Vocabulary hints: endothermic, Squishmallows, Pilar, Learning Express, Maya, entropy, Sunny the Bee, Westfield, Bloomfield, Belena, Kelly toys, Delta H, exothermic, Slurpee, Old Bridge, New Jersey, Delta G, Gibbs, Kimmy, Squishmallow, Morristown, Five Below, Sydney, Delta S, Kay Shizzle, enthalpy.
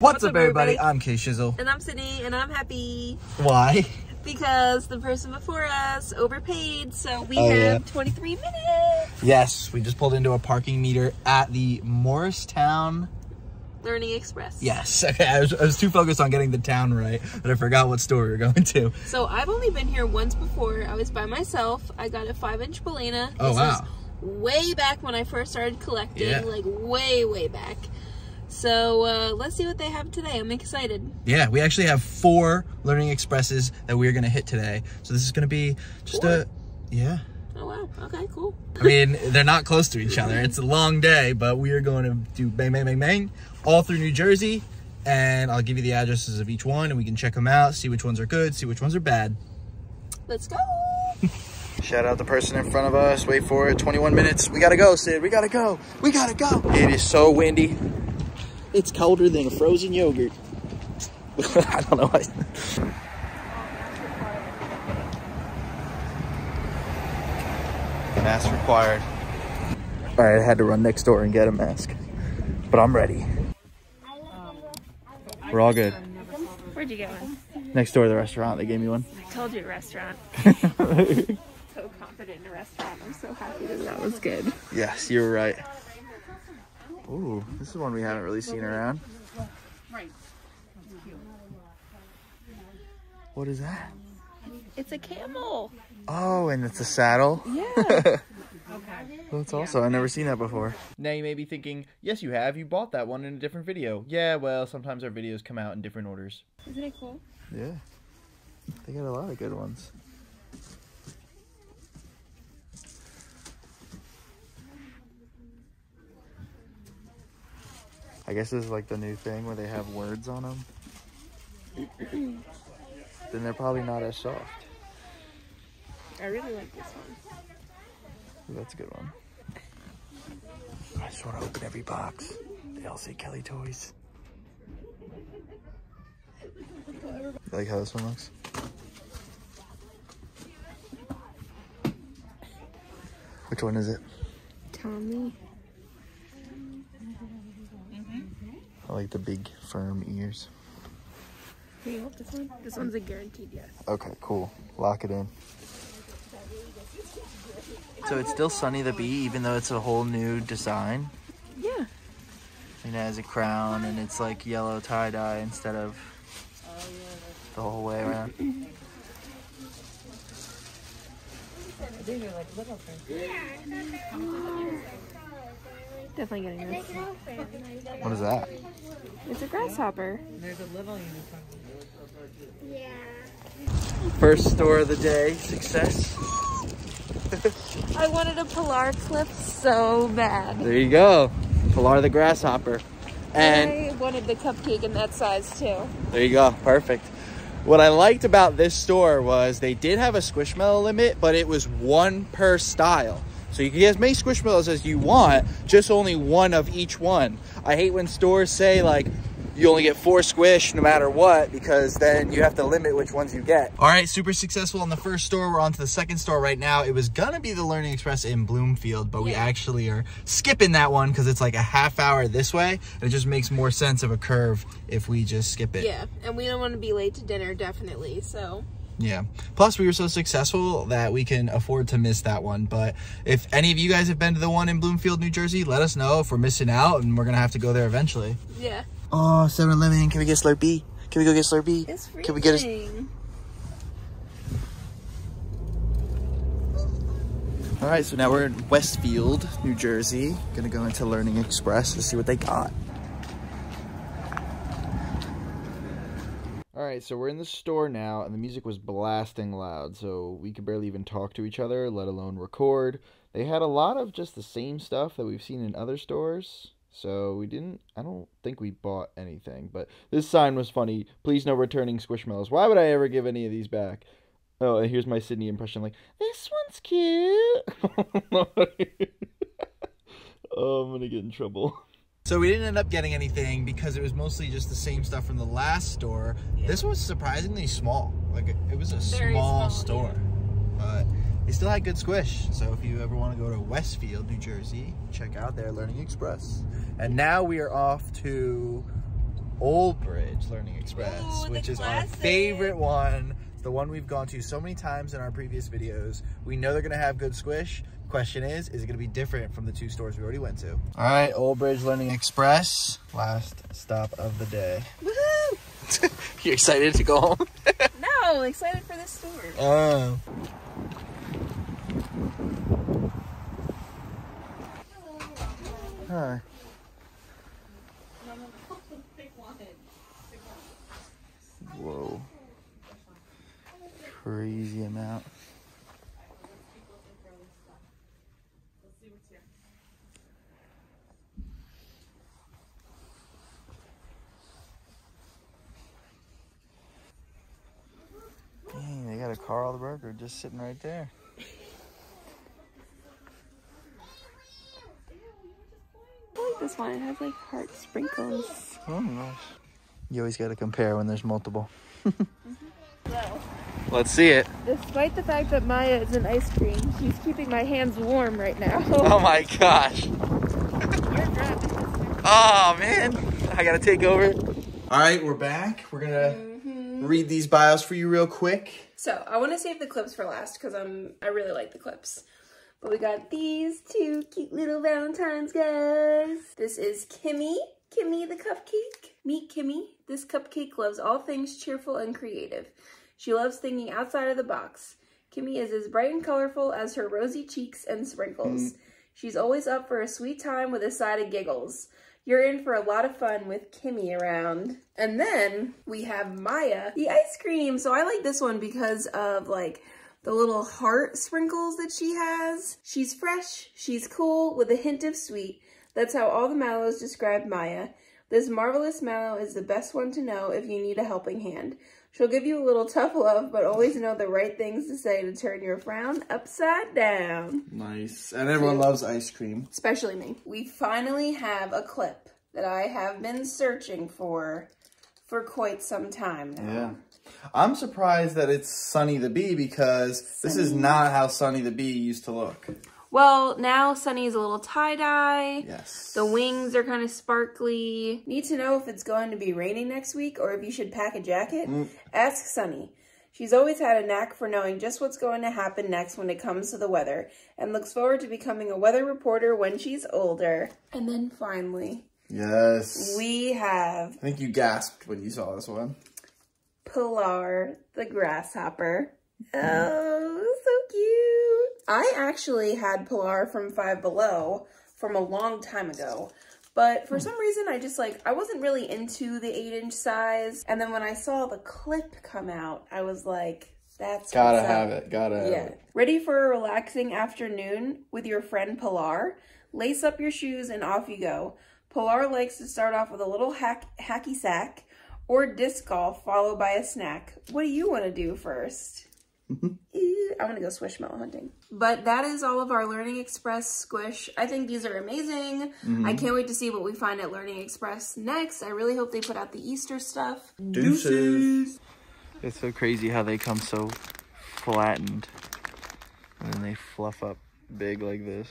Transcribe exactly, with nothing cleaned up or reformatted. What's, What's up, everybody? everybody? I'm Kay Shizzle. And I'm Sydney, and I'm happy. Why? Because the person before us overpaid, so we oh, have yeah. twenty-three minutes. Yes, we just pulled into a parking meter at the Morristown Learning Express. Yes, okay, I was, I was too focused on getting the town right that I forgot what store we were going to. So I've only been here once before. I was by myself. I got a five inch Belena. Oh, wow. Way back when I first started collecting, yeah. like way, way back. So uh, let's see what they have today. I'm excited. Yeah, we actually have four Learning Expresses that we are going to hit today. So this is going to be just four. a... Yeah. Oh, wow. Okay, cool. I mean, they're not close to each other. It's a long day, but we are going to do bang, bang, bang, bang all through New Jersey. And I'll give you the addresses of each one, and we can check them out, see which ones are good, see which ones are bad. Let's go. Shout out the person in front of us. Wait for it. twenty-one minutes. We got to go, Sid. We got to go. We got to go. It is so windy. It's colder than a frozen yogurt. I don't know why. Mask required. All right, I had to run next door and get a mask, but I'm ready. We're all good. Where'd you get one? Next door to the restaurant. They gave me one. I told you, restaurant. So confident in a restaurant. I'm so happy that that was good. Yes, you were right. Ooh, this is one we haven't really seen around. What is that? It's a camel. Oh, and it's a saddle? Yeah. Okay. Well, it's also, I've never seen that before. Now you may be thinking, yes you have, you bought that one in a different video. Yeah, well, sometimes our videos come out in different orders. Isn't it cool? Yeah. They got a lot of good ones. I guess this is like the new thing where they have words on them. Then they're probably not as soft. I really like this one. Ooh, that's a good one. I just want to open every box. They all say Kelly toys. You like how this one looks? Which one is it? Tommy. I like the big, firm ears. Can you hold this one? This one's a guaranteed yes. Okay, cool. Lock it in. So it's still Sunny the Bee, even though it's a whole new design? Yeah. And it has a crown, and it's like yellow tie-dye instead of the whole way around. These are like little things. Definitely getting this. What is that? It's a grasshopper. There's a little unicorn. Yeah. First store of the day, success. I wanted a Pilar clip so bad. There you go. Pilar the grasshopper. And I wanted the cupcake in that size too. There you go. Perfect. What I liked about this store was they did have a Squishmallow limit, but it was one per style. So you can get as many Squishmallows as you want, just only one of each one. I hate when stores say, like, you only get four Squish no matter what, because then you have to limit which ones you get. All right, super successful on the first store. We're on to the second store right now. It was gonna be the Learning Express in Bloomfield, but yeah. we actually are skipping that one because it's like a half hour this way, and it just makes more sense of a curve if we just skip it. Yeah, and we don't wanna be late to dinner, definitely, so. Yeah. Plus, we were so successful that we can afford to miss that one. But if any of you guys have been to the one in Bloomfield, New Jersey, let us know if we're missing out, and we're going to have to go there eventually. Yeah. Oh, seven eleven. Can we get Slurpee? Can we go get Slurpee? It's freezing. Can we get a... All right, so now we're in Westfield, New Jersey. Going to go into Learning Express to see what they got. All right, so we're in the store now, and the music was blasting loud, so we could barely even talk to each other, let alone record. They had a lot of just the same stuff that we've seen in other stores, so we didn't, I don't think we bought anything, but this sign was funny. Please no returning Squishmallows. Why would I ever give any of these back? Oh, and here's my Sydney impression, like, this one's cute. Oh, I'm gonna get in trouble. So we didn't end up getting anything because it was mostly just the same stuff from the last store. Yeah. This was surprisingly small. Like, it was a small, small store. Yeah. But they still had good Squish. So if you ever want to go to Westfield, New Jersey, check out their Learning Express. And now we are off to Old Bridge Learning Express, Ooh, which is classic. Our favorite one. The one we've gone to so many times in our previous videos. We know they're gonna have good squish. Question is, is it gonna be different from the two stores we already went to? All right, Old Bridge Learning Express, last stop of the day. Woohoo! You excited to go home? No, excited for this store. Oh. Hi. Whoa. Crazy amount. Dang, they got a Carl the Burger just sitting right there. I like this one. It has like heart sprinkles. Oh, nice. You always got to compare when there's multiple. Mm-hmm. So, let's see it. Despite the fact that Maya is an ice cream, she's keeping my hands warm right now. Oh my gosh. You're grabbing. Oh man, I gotta take over. All right, we're back. We're gonna mm-hmm. read these bios for you real quick. So I want to save the clips for last because I'm I really like the clips. But we got these two cute little Valentine's guys. This is Kimmy. Kimmy the cupcake. Meet Kimmy. This cupcake loves all things cheerful and creative. She loves thinking outside of the box. Kimmy is as bright and colorful as her rosy cheeks and sprinkles. Mm. She's always up for a sweet time with a side of giggles. You're in for a lot of fun with Kimmy around. And then we have Maya, the ice cream. So I like this one because of like the little heart sprinkles that she has. She's fresh, she's cool, with a hint of sweet. That's how all the mallows describe Maya. This marvelous mallow is the best one to know if you need a helping hand. She'll give you a little tough love, but always know the right things to say to turn your frown upside down. Nice. And everyone loves ice cream. Especially me. We finally have a clip that I have been searching for for quite some time now. Yeah. I'm surprised that it's Sunny the Bee because Sunny. This is not how Sunny the Bee used to look. Well, now Sunny's a little tie-dye. Yes. The wings are kind of sparkly. Need to know if it's going to be raining next week or if you should pack a jacket? Mm. Ask Sunny. She's always had a knack for knowing just what's going to happen next when it comes to the weather and looks forward to becoming a weather reporter when she's older. And then finally. Yes. We have. I think you gasped when you saw this one. Pilar the grasshopper. Mm. Oh, so cute. I actually had Pilar from Five Below from a long time ago, but for some reason I just like, I wasn't really into the eight inch size. And then when I saw the clip come out, I was like, that's gotta have it, gotta have it. Ready for a relaxing afternoon with your friend Pilar? Lace up your shoes and off you go. Pilar likes to start off with a little hack, hacky sack or disc golf followed by a snack. What do you want to do first? I want to go Squishmallow hunting. But that is all of our Learning Express squish. I think these are amazing. Mm-hmm. I can't wait to see what we find at Learning Express next. I really hope they put out the Easter stuff. Deuces! It's so crazy how they come so flattened. And then they fluff up big like this.